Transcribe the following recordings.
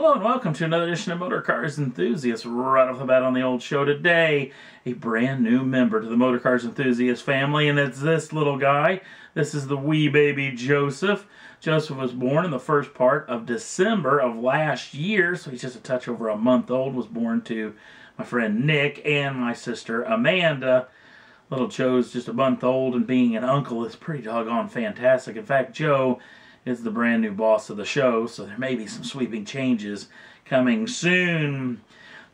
Hello and welcome to another edition of Motorcars Enthusiasts. Right off the bat on the old show today, a brand new member to the Motorcars Enthusiast family, and it's this little guy. This is the wee baby Joseph. Joseph was born in the first part of December of last year, so he's just a touch over a month old. Was born to my friend Nick and my sister Amanda. Little Joe's just a month old, and being an uncle is pretty doggone fantastic. In fact, Joe is the brand new boss of the show, so there may be some sweeping changes coming soon.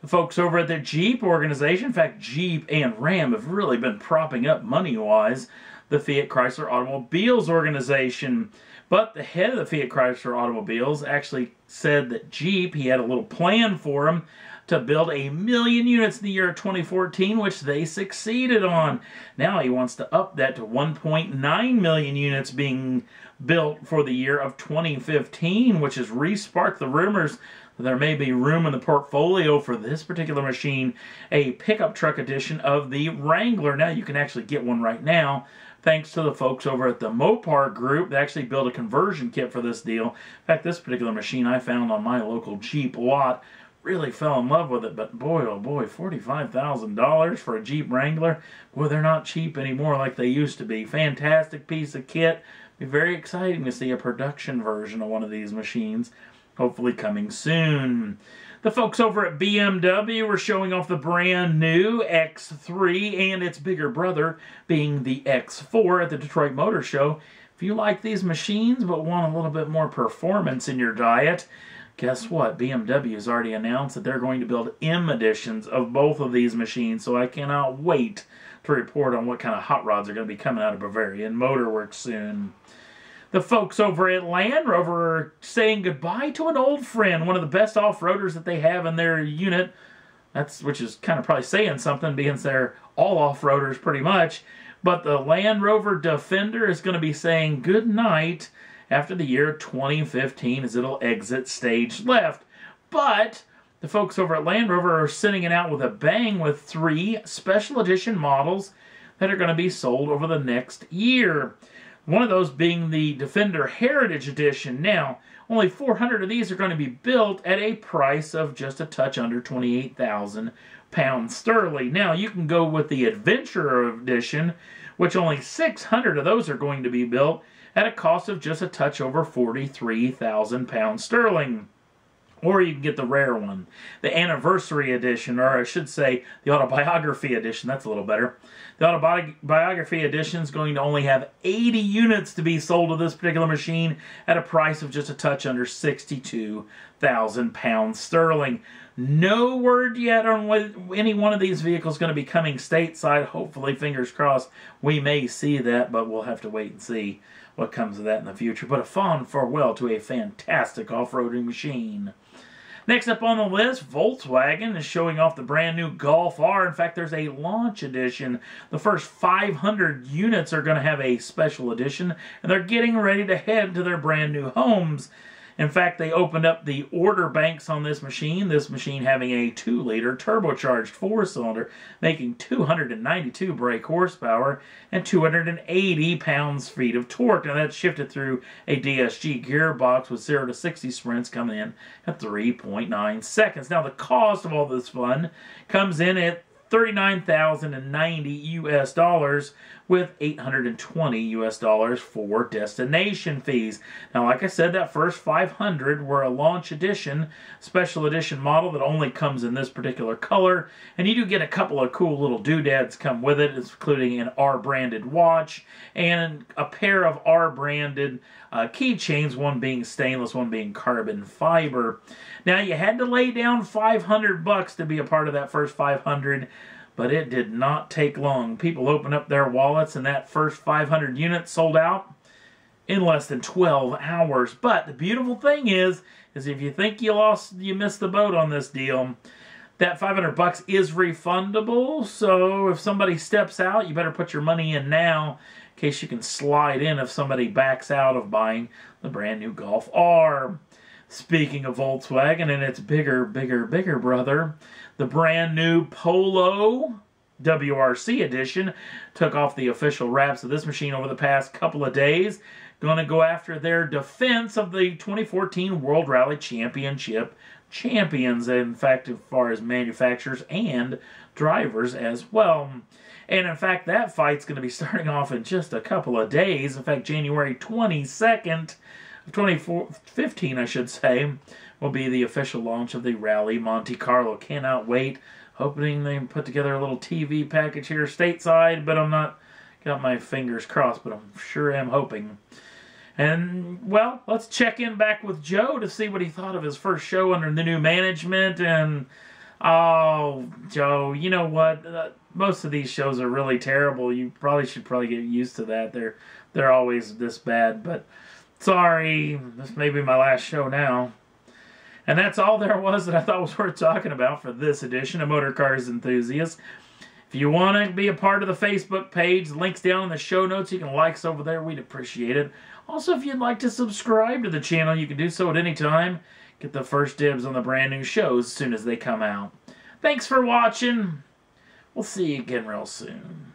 The folks over at the Jeep organization, in fact Jeep and Ram, have really been propping up money-wise the Fiat Chrysler Automobiles organization. But the head of the Fiat Chrysler Automobiles actually said that Jeep, he had a little plan for him to build 1 million units in the year 2014, which they succeeded on. Now he wants to up that to 1.9 million units being built for the year of 2015, which has re-sparked the rumors that there may be room in the portfolio for this particular machine, a pickup truck edition of the Wrangler. Now you can actually get one right now, thanks to the folks over at the Mopar Group. They actually built a conversion kit for this deal. In fact, this particular machine I found on my local Jeep lot. Really fell in love with it, but boy, oh boy, $45,000 for a Jeep Wrangler. Boy, they're not cheap anymore like they used to be. Fantastic piece of kit. Be very exciting to see a production version of one of these machines, hopefully coming soon. The folks over at BMW were showing off the brand new X3 and its bigger brother, being the X4, at the Detroit Motor Show. If you like these machines but want a little bit more performance in your diet, guess what? BMW has already announced that they're going to build M editions of both of these machines, so I cannot wait to report on what kind of hot rods are going to be coming out of Bavarian Motor Works soon. The folks over at Land Rover are saying goodbye to an old friend, one of the best off-roaders that they have in their unit, which is kind of probably saying something, being they're all off-roaders pretty much, but the Land Rover Defender is going to be saying goodnight after the year 2015 as it'll exit stage left. But the folks over at Land Rover are sending it out with a bang with 3 special edition models that are going to be sold over the next year. One of those being the Defender Heritage Edition. Now, only 400 of these are going to be built at a price of just a touch under £28,000 sterling. Now, you can go with the Adventure Edition, which only 600 of those are going to be built at a cost of just a touch over £43,000 sterling. Or you can get the rare one, the Anniversary Edition, or I should say the Autobiography Edition. That's a little better. The Autobiography Edition is going to only have 80 units to be sold of this particular machine at a price of just a touch under £62,000 sterling. No word yet on whether any one of these vehicles is going to be coming stateside. Hopefully, fingers crossed, we may see that, but we'll have to wait and see what comes of that in the future. But a fond farewell to a fantastic off-roading machine. Next up on the list, Volkswagen is showing off the brand new Golf R. In fact, there's a launch edition. The first 500 units are going to have a special edition, and they're getting ready to head to their brand new homes. In fact, they opened up the order banks on this machine having a 2-liter turbocharged 4-cylinder, making 292 brake horsepower and 280 pounds-feet of torque. Now, that's shifted through a DSG gearbox with 0 to 60 sprints coming in at 3.9 seconds. Now, the cost of all this fun comes in at $39,090 with $820 for destination fees. Now, like I said, that first 500 were a launch edition, special edition model that only comes in this particular color, and you do get a couple of cool little doodads come with it, including an R-branded watch and a pair of R-branded keychains, one being stainless, one being carbon fiber. Now, you had to lay down $500 to be a part of that first 500, but it did not take long. People opened up their wallets, and that first 500 units sold out in less than 12 hours. But the beautiful thing is if you think you missed the boat on this deal, that $500 is refundable. So if somebody steps out, you better put your money in now in case you can slide in if somebody backs out of buying the brand new Golf R. Speaking of Volkswagen and its bigger brother, the brand new Polo WRC edition took off the official wraps of this machine over the past couple of days. going to go after their defense of the 2014 World Rally Championship champions, in fact, as far as manufacturers and drivers as well. And in fact, that fight's going to be starting off in just a couple of days. In fact, January 22nd, 2015, I should say, will be the official launch of the Rally Monte Carlo. Cannot wait. Hoping they put together a little TV package here stateside, but I'm not, got my fingers crossed, but I'm sure am hoping. And, well, let's check in back with Joe to see what he thought of his first show under the new management. And, oh, Joe, you know what? Most of these shows are really terrible. You probably should get used to that. They're always this bad, but sorry. This may be my last show now. And that's all there was that I thought was worth talking about for this edition of Motorcars Enthusiasts. If you want to be a part of the Facebook page, the link's down in the show notes. You can like us over there. We'd appreciate it. Also, if you'd like to subscribe to the channel, you can do so at any time. Get the first dibs on the brand new shows as soon as they come out. Thanks for watching. We'll see you again real soon.